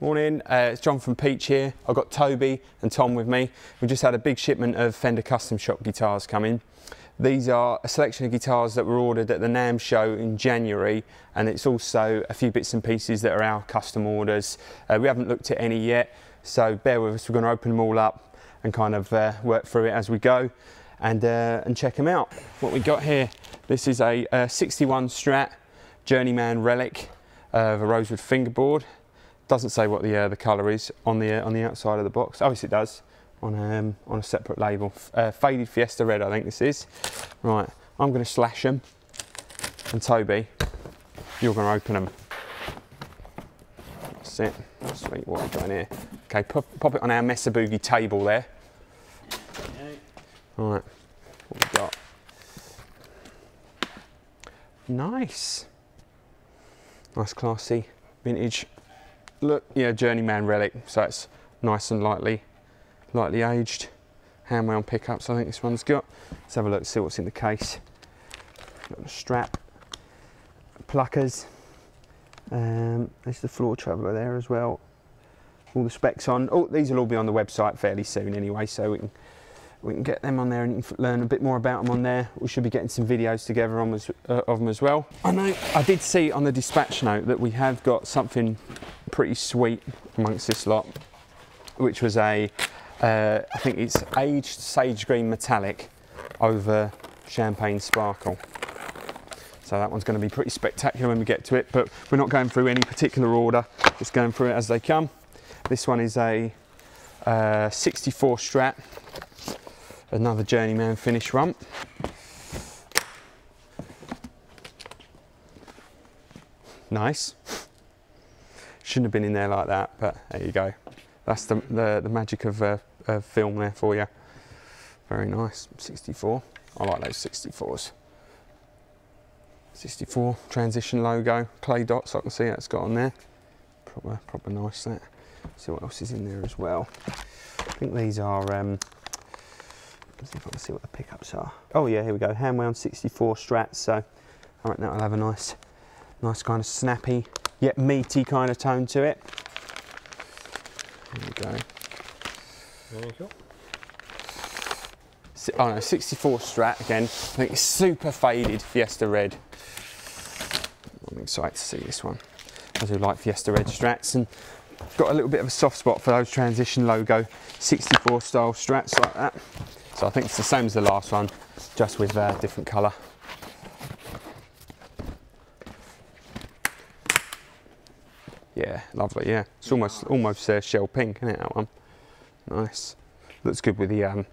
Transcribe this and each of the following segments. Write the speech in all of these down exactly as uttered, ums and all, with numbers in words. Morning, uh, it's John from Peach here. I've got Toby and Tom with me. We just had a big shipment of Fender Custom Shop guitars come in. These are a selection of guitars that were ordered at the NAMM show in January, and it's also a few bits and pieces that are our custom orders. Uh, we haven't looked at any yet, so bear with us. We're going to open them all up and kind of uh, work through it as we go and, uh, and check them out. What we got here, this is a, a sixty-one Strat Journeyman relic of a rosewood fingerboard. Doesn't say what the uh, the colour is on the uh, on the outside of the box. Obviously it does on um, on a separate label. Uh, Faded Fiesta Red, I think this is. Right, I'm going to slash them, and Toby, you're going to open them. That's it. Sweet, what have we got in here? Okay, pop, pop it on our Mesa Boogie table there. All right, what we got? Nice, nice, classy, vintage. Look, yeah, Journeyman relic, so it's nice and lightly, lightly aged. Hand-wound pickups, I think this one's got. Let's have a look, see what's in the case. Got a strap, pluckers. Um, there's the floor traveller there as well. All the specs on. Oh, these will all be on the website fairly soon anyway, so we can we can get them on there and you can learn a bit more about them on there. We should be getting some videos together on as, uh, of them as well. I know I did see on the dispatch note that we have got something pretty sweet amongst this lot, which was a uh, I think it's aged sage green metallic over champagne sparkle, so that one's going to be pretty spectacular when we get to it, but we're not going through any particular order, just going through it as they come. This one is a uh, sixty-four Strat, another Journeyman finish rump. Nice. Shouldn't have been in there like that, but there you go. That's the, the, the magic of, uh, of film there for you. Very nice, sixty-four. I like those sixty-fours. sixty-four transition logo, clay dots, I can see that's got on there. Proper, proper nice that. See what else is in there as well. I think these are, um, let's see if I can see what the pickups are. Oh yeah, here we go, hand-wound sixty-four Strats, so I reckon that'll have a nice, nice kind of snappy, yet meaty kind of tone to it. There we go. Very cool. Oh no, sixty-four Strat again. I think it's super faded Fiesta Red. I'm excited to see this one. I do like Fiesta Red Strats, and I've got a little bit of a soft spot for those transition logo sixty-four style Strats like that. So I think it's the same as the last one, just with a uh, different colour. Yeah, lovely, yeah. It's almost almost uh, shell pink, isn't it, that one? Nice. Looks good with the, um,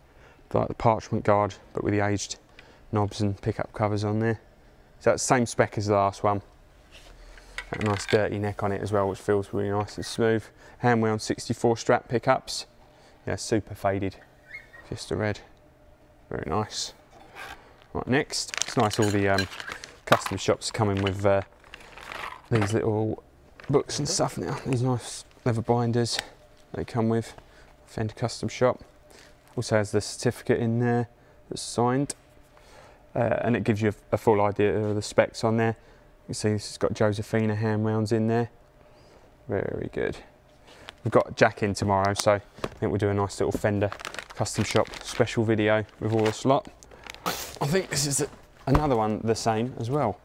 like the parchment guard, but with the aged knobs and pickup covers on there. So that's the same spec as the last one. Got a nice dirty neck on it as well, which feels really nice and smooth. Hand-wound sixty-four Strat pickups. Yeah, super faded. Just a red. Very nice. Right, next. It's nice all the um, custom shops coming with uh, these little books and stuff now. These nice leather binders they come with. Fender Custom Shop also has the certificate in there that's signed, uh, and it gives you a, a full idea of the specs on there. You can see this has got Josephina hand wounds in there. Very good. We've got Jack in tomorrow, so I think we'll do a nice little Fender Custom Shop special video with all this lot. I think this is a, another one the same as well,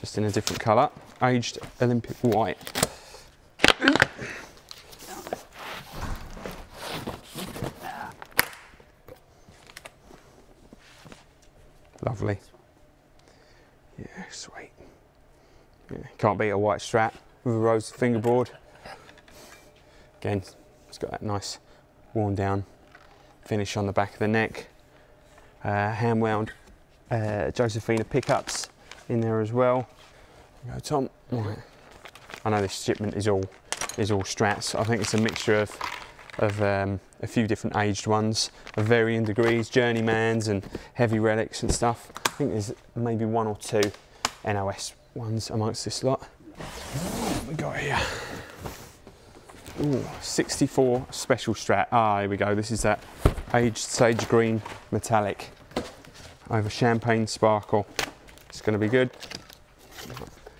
just in a different colour. Aged Olympic white. Lovely. Yeah, sweet. Yeah, can't beat a white Strat with a rose fingerboard. Again, it's got that nice worn down finish on the back of the neck. Uh, hand wound uh, Josephina pickups in there as well. Go Tom. Right. I know this shipment is all is all Strats. I think it's a mixture of of um, a few different aged ones of varying degrees, Journeymans and heavy relics and stuff. I think there's maybe one or two N O S ones amongst this lot. What have we got here? Ooh, sixty-four Special Strat. Ah, here we go. This is that aged sage green metallic over champagne sparkle. It's going to be good.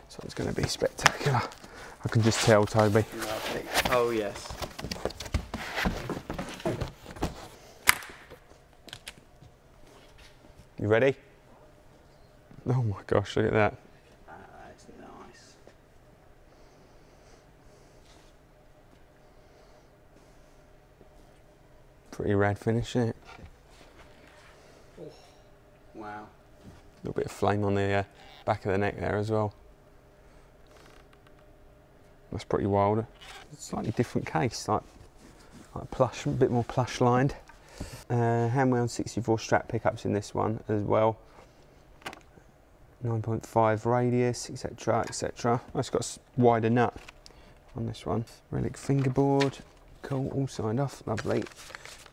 So it's going to be spectacular. I can just tell, Toby. Lovely. Oh yes. You ready? Oh my gosh, look at that. That's nice. Pretty rad finish, isn't it? Oh, wow. A little bit of flame on the uh, back of the neck there as well. That's pretty wild. Slightly different case, like, like plush, a bit more plush lined. Uh, Handwound sixty-four Strat pickups in this one as well. nine point five radius, et cetera, et cetera. Oh, it's got a wider nut on this one. Relic fingerboard, cool, all signed off, lovely.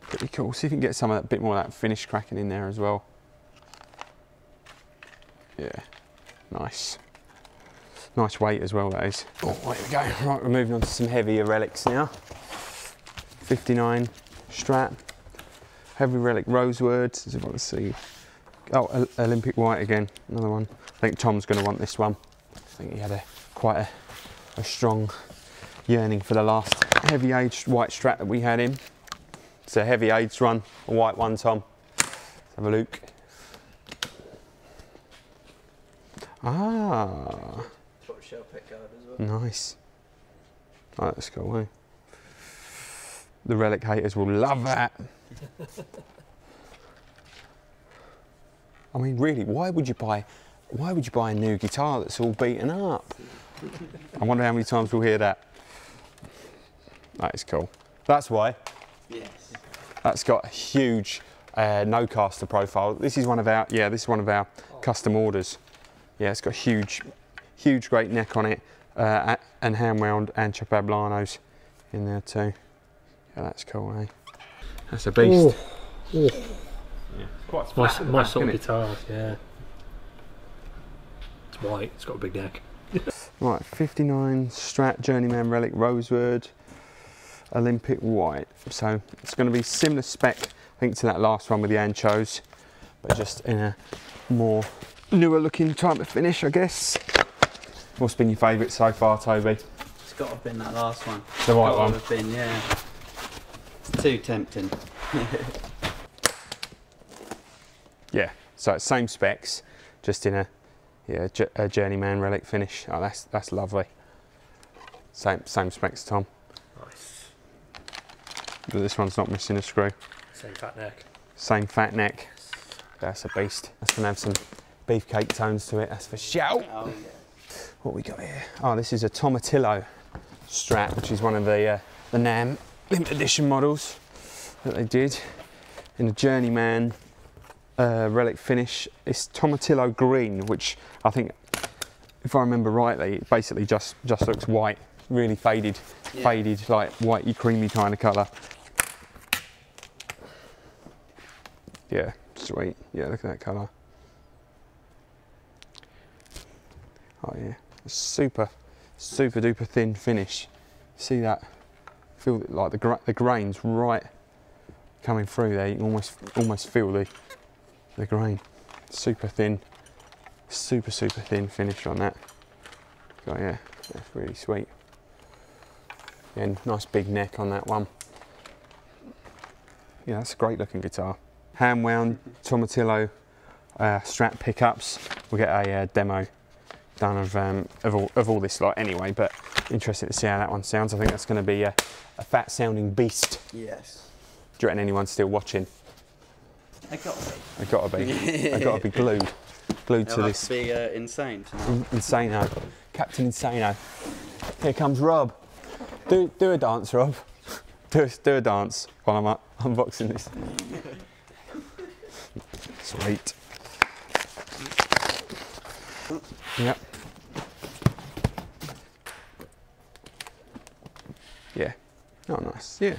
Pretty cool. So you can get some of that, bit more of that finish cracking in there as well. Yeah, nice. Nice weight as well, that is. Oh, there we go. Right, we're moving on to some heavier relics now. fifty-nine Strat. Heavy relic rosewood, as if I can see. Oh, Olympic white again, another one. I think Tom's going to want this one. I think he had a quite a, a strong yearning for the last heavy aged white Strat that we had in. It's a heavy aged one, a white one, Tom. Let's have a look. Ah. Top shell pick guard as well. Nice. Oh, that's cool, eh? The relic haters will love that. I mean, really, why would you buy, why would you buy a new guitar that's all beaten up? I wonder how many times we'll hear that. That is cool. That's why. Yes. That's got a huge uh, no caster profile. This is one of our, yeah, this is one of our oh. custom orders. Yeah, it's got a huge, huge great neck on it, uh, and hand-wound Ancho Pablanos in there too. Yeah, that's cool, eh? That's a beast. Ooh. Ooh. Yeah, it's quite flat, my, my back, sort of guitars, yeah. It's white, it's got a big neck. Right, fifty-nine Strat Journeyman Relic Rosewood Olympic White. So it's going to be similar spec, I think, to that last one with the Anchos, but just in a more newer looking type of finish, I guess. What's been your favourite so far, Toby? It's got to have been that last one. The white one? It's got to have been, yeah. It's too tempting. Yeah, so it's same specs, just in a, yeah, a Journeyman relic finish. Oh, that's that's lovely. Same same specs, Tom. Nice. But this one's not missing a screw. Same fat neck. Same fat neck. Yes. That's a beast. That's gonna have some beefcake tones to it. That's for shout. Oh, yeah. What we got here? Oh, this is a Tomatillo Strat, which is one of the uh, the NAMM limited edition models that they did in a Journeyman. Uh, relic finish. It's Tomatillo green, which I think, if I remember rightly, it basically just just looks white, really faded, yeah. faded like whitey creamy kind of colour. Yeah, sweet. Yeah, look at that colour. Oh yeah, super, super duper thin finish. See that? Feel like the gra the grain's right coming through there. You can almost almost feel the. The grain, super thin, super super thin finish on that. Oh yeah, that's really sweet. And yeah, nice big neck on that one. Yeah, that's a great looking guitar. Hand wound Tomatillo uh, Strat pickups. We'll get a uh, demo done of um, of, all, of all this lot anyway. But interested to see how that one sounds. I think that's going to be a, a fat sounding beast. Yes. Do you reckon anyone's still watching? I gotta be. I gotta be. I gotta be glued, glued It'll to this. It'll be uh, insane tonight. Insano, Captain Insano. Here comes Rob. Do do a dance, Rob. Do do a dance while I'm up, unboxing this. Sweet. Yep. Yeah. Oh, nice. Yeah.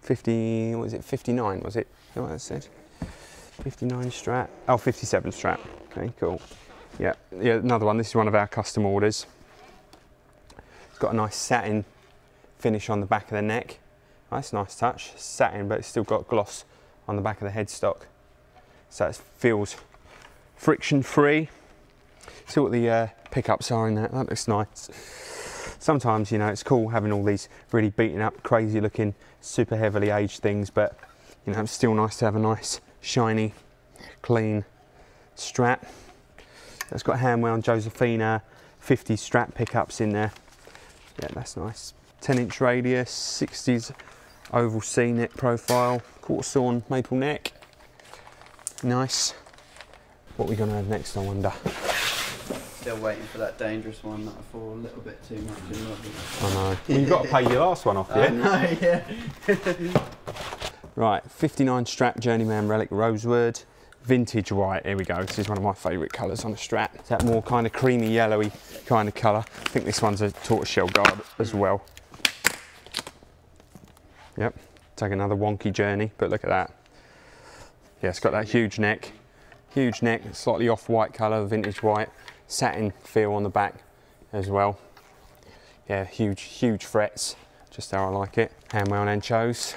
fifty, what was it, fifty-nine, was it? Is that what that said? fifty-nine Strat. Oh, fifty-seven Strat. Okay, cool. Yeah, yeah, another one. This is one of our custom orders. It's got a nice satin finish on the back of the neck. Oh, that's a nice touch. Satin, but it's still got gloss on the back of the headstock. So it feels friction-free. See what the uh, pickups are in that. That looks nice. sometimes, you know, it's cool having all these really beaten up, crazy looking, super heavily aged things, but you know, it's still nice to have a nice, shiny, clean Strat. That's got hand wound Josephina, fifty Strat pickups in there. Yeah, that's nice. ten inch radius, sixties oval C-neck profile, quarter sawn maple neck. Nice. What are we gonna have next, I wonder? Still waiting for that dangerous one that I fall a little bit too much in love with. I know. Well, you've got to pay your last one off, yeah? I know, yeah. Right, fifty-nine Strat Journeyman Relic Rosewood. Vintage white, here we go. This is one of my favourite colours on the Strat. It's that more kind of creamy yellowy kind of colour. I think this one's a tortoiseshell guard as well. Yep, take another wonky journey, but look at that. Yeah, it's got that huge neck. Huge neck, slightly off-white colour, vintage white. Satin feel on the back as well. Yeah, huge, huge frets. Just how I like it. Handwound Anchos.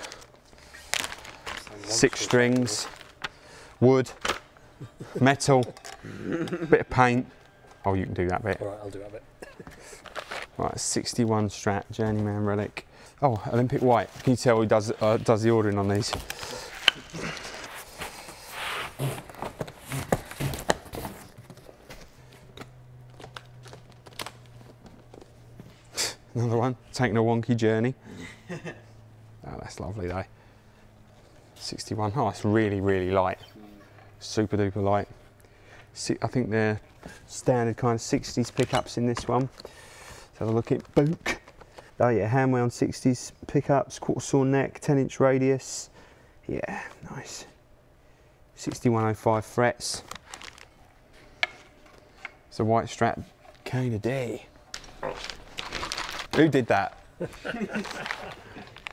Six strings. Wood, metal, bit of paint. Oh, you can do that bit. All right, I'll do that bit. Right, sixty-one Strat Journeyman Relic. Oh, Olympic white. Can you tell who does uh, does the ordering on these? Another one, taking a wonky journey. Oh, that's lovely though. sixty-one. Oh, it's really, really light. Super duper light. See, I think they're standard kind of sixties pickups in this one. Let's have a look at Book. Oh yeah, hand wound sixties pickups, quarter saw neck, ten inch radius. Yeah, nice. sixty-one oh five frets. It's a white Strat Cane D. Who did that?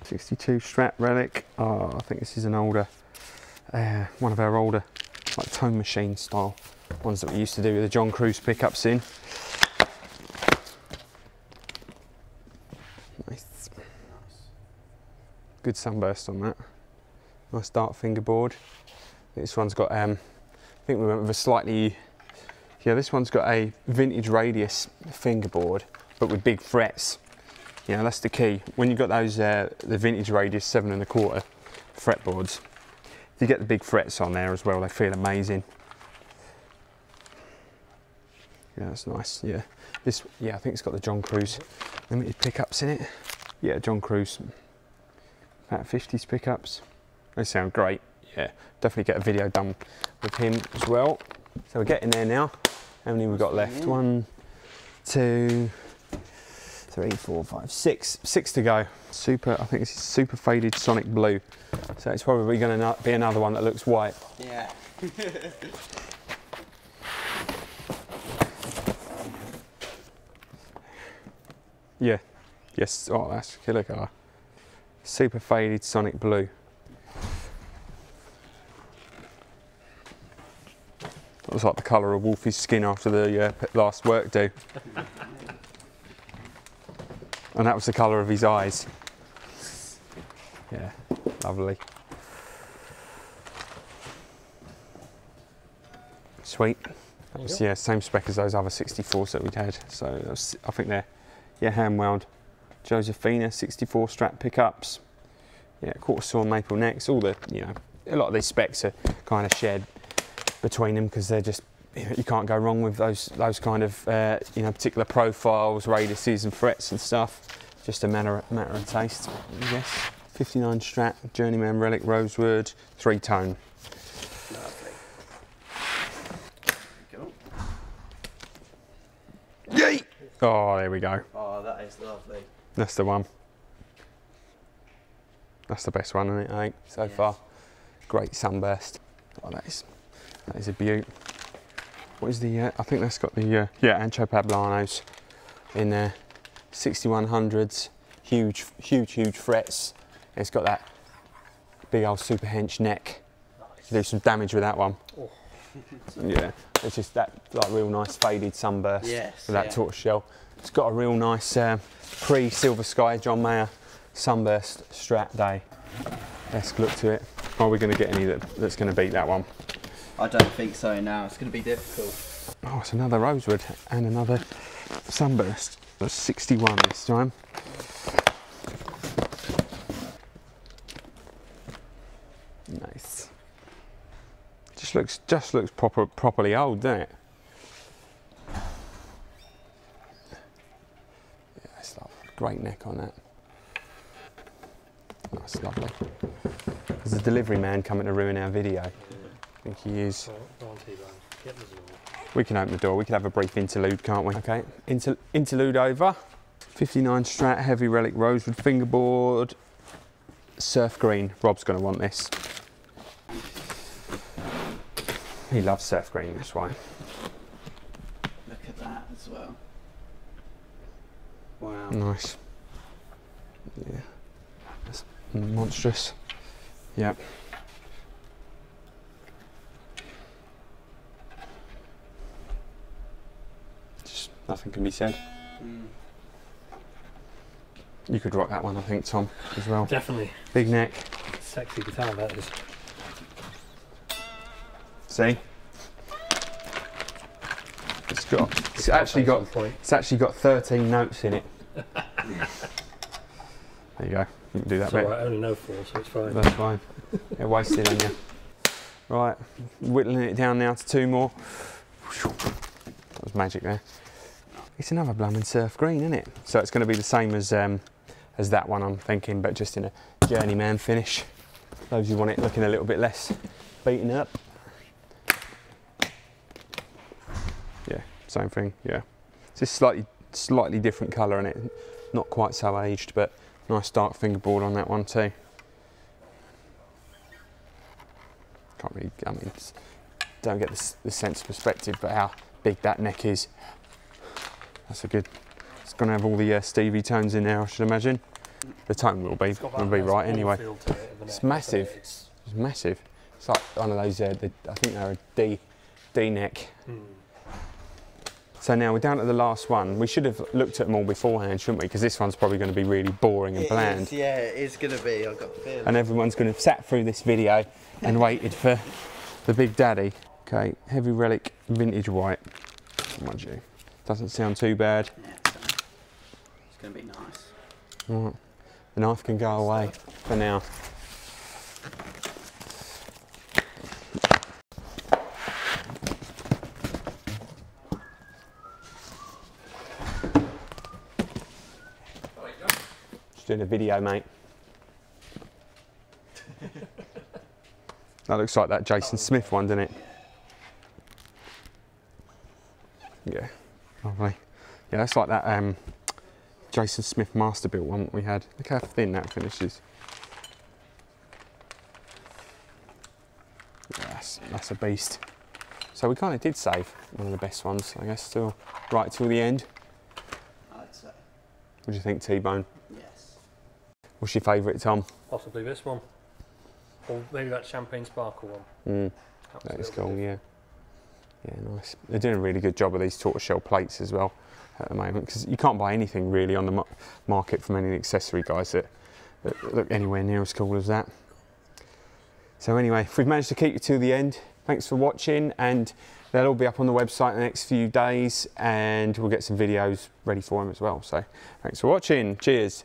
sixty-two Strat Relic. Oh, I think this is an older, uh, one of our older, like Tone Machine style ones that we used to do with the John Cruz pickups in. Nice. Good sunburst on that. Nice dark fingerboard. This one's got, um, I think we went with a slightly, yeah, this one's got a vintage radius fingerboard, but with big frets. You know, that's the key. When you've got those, uh, the vintage radius seven and a quarter fretboards, if you get the big frets on there as well, they feel amazing. Yeah, that's nice, yeah. This, yeah, I think it's got the John Cruz limited pickups in it. Yeah, John Cruz, about fifties pickups. They sound great, yeah. Definitely get a video done with him as well. So we're getting there now. How many have we got left? One, two, three, four, five, six. Six to go. Super, I think this is super faded sonic blue. So it's probably gonna be another one that looks white. Yeah. Yeah. Yes, oh, that's a killer colour. Super faded sonic blue. Looks like the colour of Wolfie's skin after the uh, last work do. And that was the colour of his eyes. Yeah, lovely. Sweet. That was, yeah, same spec as those other sixty-fours that we'd had. So that was, I think they're, yeah, hand wound Josephina, sixty-four Strat pickups. Yeah, quarter saw maple necks. All the, you know, a lot of these specs are kind of shared between them because they're just, you can't go wrong with those those kind of uh, you know, particular profiles, radiuses and frets and stuff. Just a matter matter of taste, I guess. fifty-nine Strat Journeyman Relic Rosewood, three tone. Lovely. Cool. Yay! Oh, there we go. Oh, that is lovely. That's the one. That's the best one, isn't it? I think so yes. Far. Great sunburst. Oh, that is that is a beaut. What is the, uh, I think that's got the, uh, yeah, Ancho Pablanos in there. sixty-one hundreds, huge, huge, huge frets. It's got that big old super hench neck. Nice. Do some damage with that one. Oh. Yeah, it's just that like real nice faded sunburst, yes, with that, yeah, tortoiseshell. It's got a real nice um, pre-Silver Sky John Mayer sunburst Strat day. Let's look to it. Are we going to get any that, that's going to beat that one? I don't think so now, it's going to be difficult. Oh, it's another rosewood and another sunburst. That's sixty-one this time. Nice. Just looks just looks proper properly old, doesn't it? Yeah, that's lovely. Great neck on that. That's lovely. There's a delivery man coming to ruin our video. I think he is. We can open the door. We can have a brief interlude, can't we? Okay, Inter interlude over. fifty-nine Strat, heavy relic, rosewood fingerboard, surf green. Rob's going to want this. He loves surf green, that's why. Look at that as well. Wow. Nice. Yeah. That's monstrous. Yep. Nothing can be said. Mm. You could rock that one, I think, Tom, as well. Definitely. Big neck. Sexy guitar, that is. See? It's got. It's actually got. It's actually got thirteen notes in it. There you go. You can do that bit. Right, I only know four, so it's fine. That's fine. They're wasted on you. Right, whittling it down now to two more. That was magic there. It's another blooming surf green, isn't it? So it's going to be the same as um, as that one, I'm thinking, but just in a Journeyman finish. Those who want it looking a little bit less beaten up. Yeah, same thing. Yeah, it's just slightly slightly different colour in it. Not quite so aged, but nice dark fingerboard on that one too. Can't really. I mean, don't get the, the sense of perspective, but how big that neck is. That's a good, it's going to have all the uh, Stevie tones in there, I should imagine. The tone will be, it's will be right anyway. It it's massive, it's massive. It's like one of those, uh, the, I think they're a D, D neck. Mm. So now we're down to the last one. We should have looked at them all beforehand, shouldn't we? Because this one's probably going to be really boring and it bland. Is, yeah, it is going to be, I've got the feeling. And everyone's going to have sat through this video and waited for the big daddy. Okay, heavy relic, vintage white, mind you. Doesn't sound too bad. Yeah, it's, it's going to be nice. Right. The knife can go away for now. Just doing a video, mate. That looks like that Jason Smith one, doesn't it? Yeah. Lovely. Yeah, that's like that um, Jason Smith Masterbuilt one that we had. Look how thin that finishes. Yeah, that's, that's a beast. So we kind of did save one of the best ones, I guess, still right till the end. I'd say. What do you think, T-Bone? Yes. What's your favourite, Tom? Possibly this one. Or maybe that Champagne Sparkle one. Mm. That, that is cool, different. Yeah. Yeah, nice. They're doing a really good job of these tortoiseshell plates as well at the moment, because you can't buy anything really on the mar market from any accessory guys that, that look anywhere near as cool as that. So anyway, if we've managed to keep you to the end, thanks for watching, and they'll all be up on the website in the next few days, and we'll get some videos ready for them as well. So thanks for watching. Cheers.